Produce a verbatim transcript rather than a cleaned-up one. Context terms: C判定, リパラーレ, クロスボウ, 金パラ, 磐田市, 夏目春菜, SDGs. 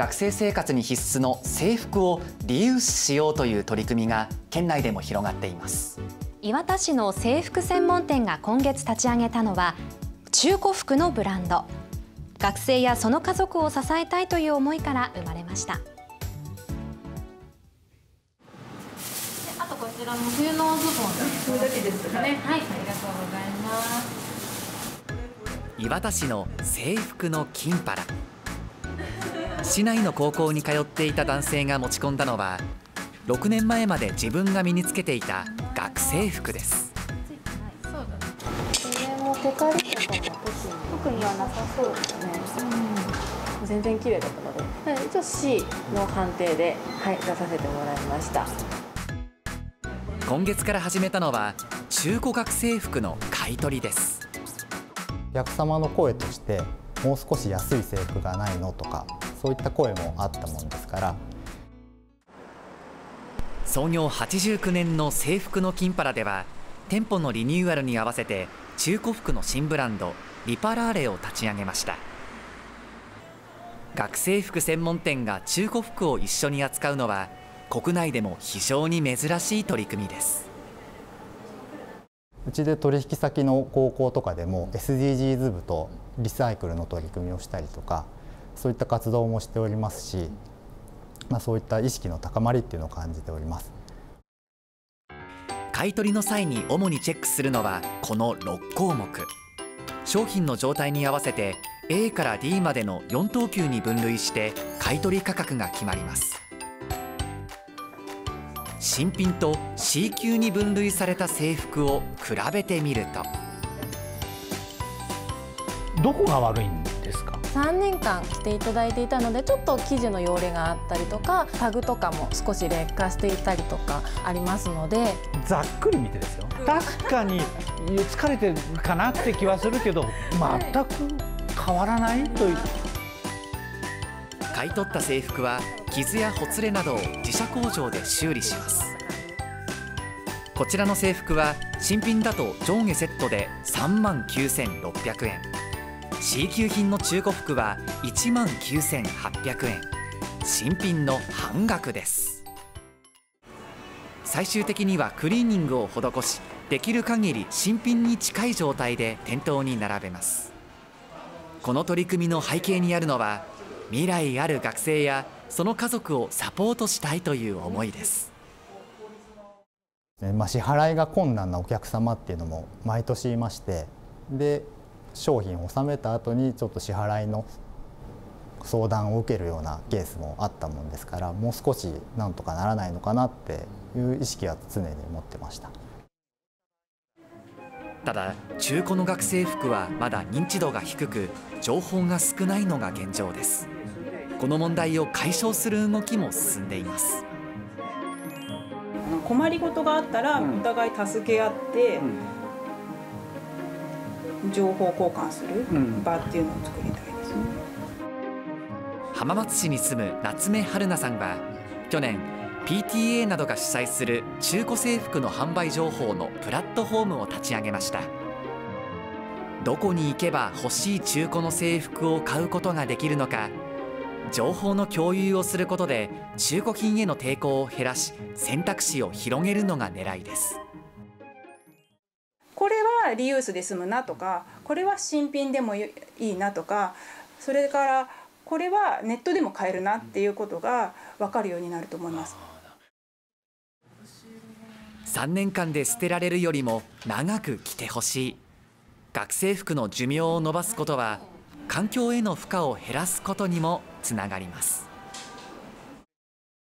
学生生活に必須の制服をリユースしようという取り組みが県内でも広がっています。磐田市の制服専門店が今月立ち上げたのは中古服のブランド。学生やその家族を支えたいという思いから生まれました。あとこちらの冬のズボンだけですね。はい、ありがとうございます。磐田市の制服の金パラ。市内の高校に通っていた男性が持ち込んだのはろくねんまえまで自分が身につけていた学生服です。特にはなさそうですね。うん、全然綺麗だったので、はい、一応 シー の判定で、はい、出させてもらいました。今月から始めたのは中古学生服の買い取りです。お客様の声としてもう少し安い制服がないのとか、そういった声もあったもんですから。創業はちじゅうきゅうねんの制服の金パラでは店舗のリニューアルに合わせて中古服の新ブランドリパラーレを立ち上げました。学生服専門店が中古服を一緒に扱うのは国内でも非常に珍しい取り組みです。うちで取引先の高校とかでも エスディージーズ 部とリサイクルの取り組みをしたりとか、そういった活動もしておりますし、まあ、そういった意識の高まりっていうのを感じております。買い取りの際に主にチェックするのはこのろくこうもく。商品の状態に合わせて エー から ディー までのよんとうきゅうに分類して買い取り価格が決まります。新品と シーきゅうに分類された制服を比べてみると。どこが悪いんですか？さんねんかん着ていただいていたので、ちょっと生地の汚れがあったりとか、タグとかも少し劣化していたりとかありますので。ざっくり見てですよ、確かに疲れてるかなって気はするけど全く変わらないという。買い取った制服は傷やほつれなどを自社工場で修理します。こちらの制服は新品だと上下セットで さんまんきゅうせんろっぴゃくえん、シーきゅう 品の中古服はいちまんきゅうせんはっぴゃくえん、新品の半額です。最終的にはクリーニングを施し、できる限り新品に近い状態で店頭に並べます。この取り組みの背景にあるのは未来ある学生やその家族をサポートしたいという思いです。まあ、支払いが困難なお客様っていうのも毎年いまして、で商品を納めた後にちょっと支払いの相談を受けるようなケースもあったもんですから、もう少しなんとかならないのかなっていう意識は常に持ってました。ただ中古の学生服はまだ認知度が低く、情報が少ないのが現状です。この問題を解消する動きも進んでいます。困りごとがあったらお互い助け合って、うんうん情報交換する場っていうのを作りたいですね。うん、浜松市に住む夏目春菜さんは去年 ピー ティー エー などが主催する中古制服の販売情報のプラットフォームを立ち上げました。どこに行けば欲しい中古の制服を買うことができるのか、情報の共有をすることで中古品への抵抗を減らし、選択肢を広げるのが狙いです。これはリユースで済むなとか、これは新品でもいいなとか、それからこれはネットでも買えるなっていうことが分かるようになると思います。さんねんかんで捨てられるよりも長く着てほしい。学生服の寿命を延ばすことは環境への負荷を減らすことにもつながります。